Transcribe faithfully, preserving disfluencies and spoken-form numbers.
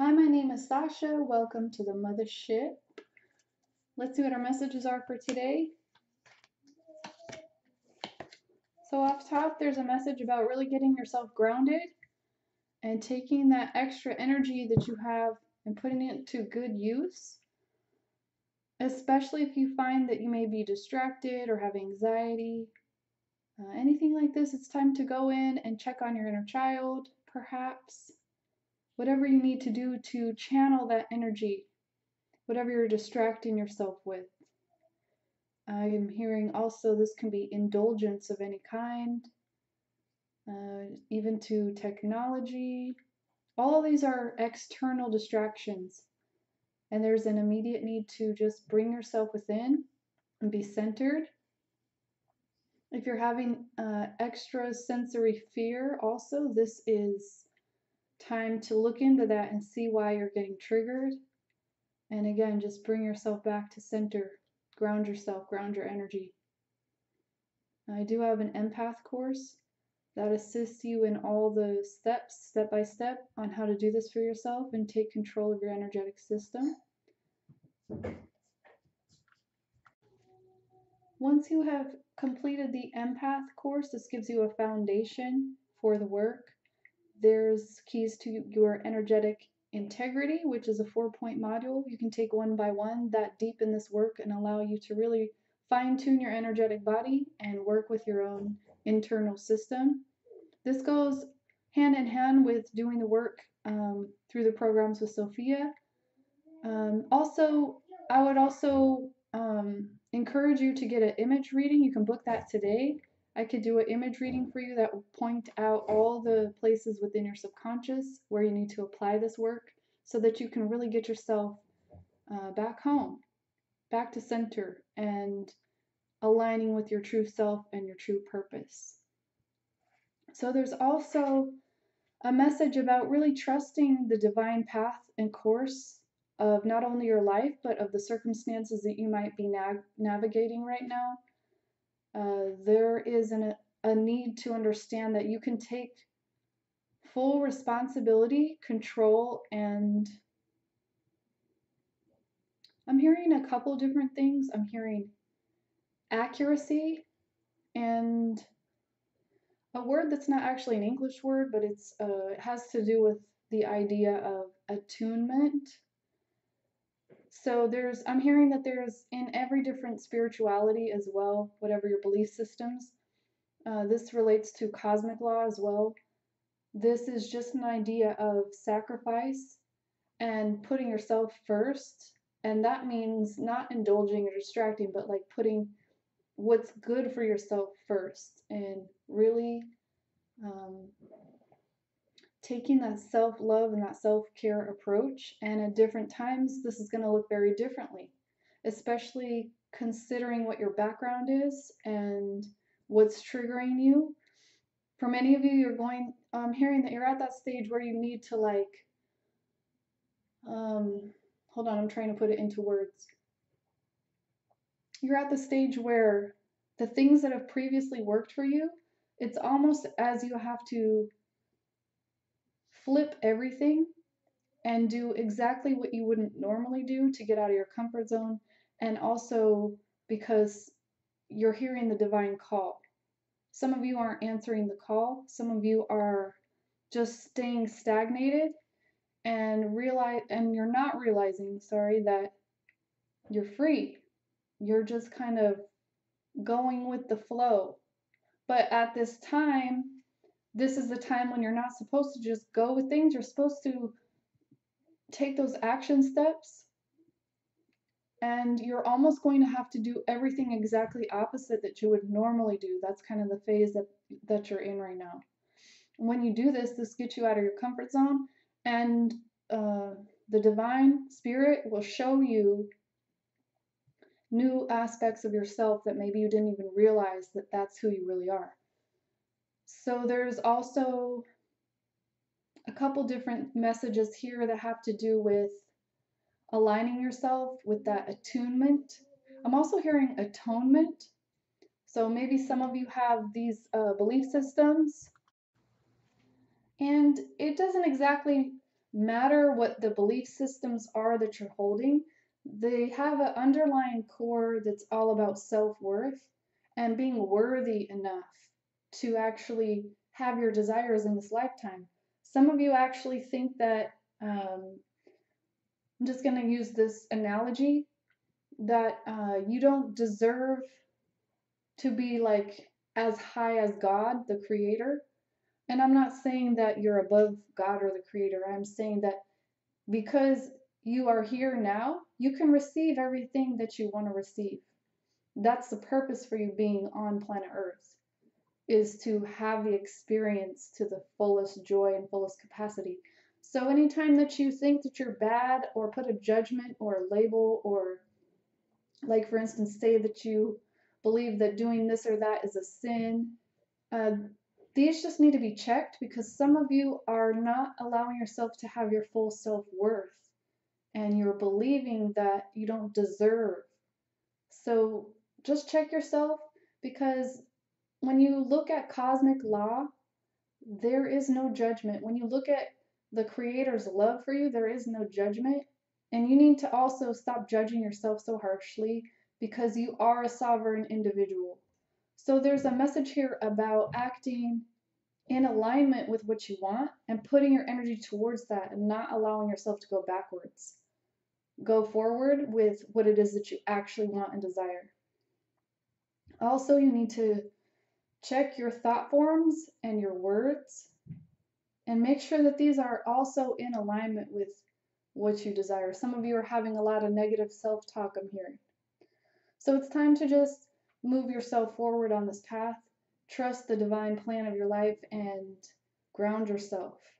Hi, my name is Sasha. Welcome to the mothership. Let's see what our messages are for today. So off top, there's a message about really getting yourself grounded and taking that extra energy that you have and putting it to good use, especially if you find that you may be distracted or have anxiety. Uh, anything like this, it's time to go in and check on your inner child, perhaps. Whatever you need to do to channel that energy, whatever you're distracting yourself with. I am hearing also this can be indulgence of any kind, uh, even to technology. All these are external distractions, and there's an immediate need to just bring yourself within and be centered. If you're having uh, extra sensory fear also, this is time to look into that and see why you're getting triggered. And again, just bring yourself back to center. Ground yourself, ground your energy. I do have an empath course that assists you in all the steps, step by step, on how to do this for yourself and take control of your energetic system. Once you have completed the empath course, this gives you a foundation for the work. There's Keys to Your Energetic Integrity, which is a four-point module. You can take one by one that deep in this work and allow you to really fine-tune your energetic body and work with your own internal system. This goes hand in hand with doing the work um, through the programs with Sophia. Um, also, I would also um, encourage you to get an image reading. You can book that today. I could do an image reading for you that will point out all the places within your subconscious where you need to apply this work so that you can really get yourself uh, back home, back to center, and aligning with your true self and your true purpose. So there's also a message about really trusting the divine path and course of not only your life, but of the circumstances that you might be nav- navigating right now. Uh, there is an, a need to understand that you can take full responsibility, control, and I'm hearing a couple different things. I'm hearing accuracy and a word that's not actually an English word, but it's uh, it has to do with the idea of attunement. So there's, I'm hearing that there's in every different spirituality as well, whatever your belief systems. Uh, this relates to cosmic law as well. This is just an idea of sacrifice and putting yourself first. And that means not indulging or distracting, but like putting what's good for yourself first and really um, taking that self-love and that self-care approach. And at different times, this is going to look very differently, especially considering what your background is and what's triggering you. For many of you, you're going, I'm hearing that you're at that stage where you need to like, um, hold on, I'm trying to put it into words. You're at the stage where the things that have previously worked for you, it's almost as you have to flip everything and do exactly what you wouldn't normally do to get out of your comfort zone. And also because you're hearing the divine call. Some of you aren't answering the call. Some of you are just staying stagnated and realize, and you're not realizing, sorry, that you're free. You're just kind of going with the flow. But at this time, this is the time when you're not supposed to just go with things. You're supposed to take those action steps. And you're almost going to have to do everything exactly opposite that you would normally do. That's kind of the phase that, that you're in right now. When you do this, this gets you out of your comfort zone. And uh, the divine spirit will show you new aspects of yourself that maybe you didn't even realize that that's who you really are. So there's also a couple different messages here that have to do with aligning yourself with that attunement. I'm also hearing atonement. So maybe some of you have these uh, belief systems. And it doesn't exactly matter what the belief systems are that you're holding, they have an underlying core that's all about self-worth and being worthy enough to actually have your desires in this lifetime. Some of you actually think that, um, I'm just going to use this analogy, that uh, you don't deserve to be like as high as God, the creator. And I'm not saying that you're above God or the creator. I'm saying that because you are here now, you can receive everything that you want to receive. That's the purpose for you being on planet Earth, is to have the experience to the fullest joy and fullest capacity. So anytime that you think that you're bad or put a judgment or a label, or like for instance, say that you believe that doing this or that is a sin, uh, these just need to be checked, because some of you are not allowing yourself to have your full self-worth, and you're believing that you don't deserve. So just check yourself, because when you look at cosmic law, there is no judgment. When you look at the creator's love for you, there is no judgment. And you need to also stop judging yourself so harshly, because you are a sovereign individual. So there's a message here about acting in alignment with what you want and putting your energy towards that, and not allowing yourself to go backwards. Go forward with what it is that you actually want and desire. Also, you need to check your thought forms and your words, and make sure that these are also in alignment with what you desire. Some of you are having a lot of negative self-talk, I'm hearing. So it's time to just move yourself forward on this path. Trust the divine plan of your life and ground yourself.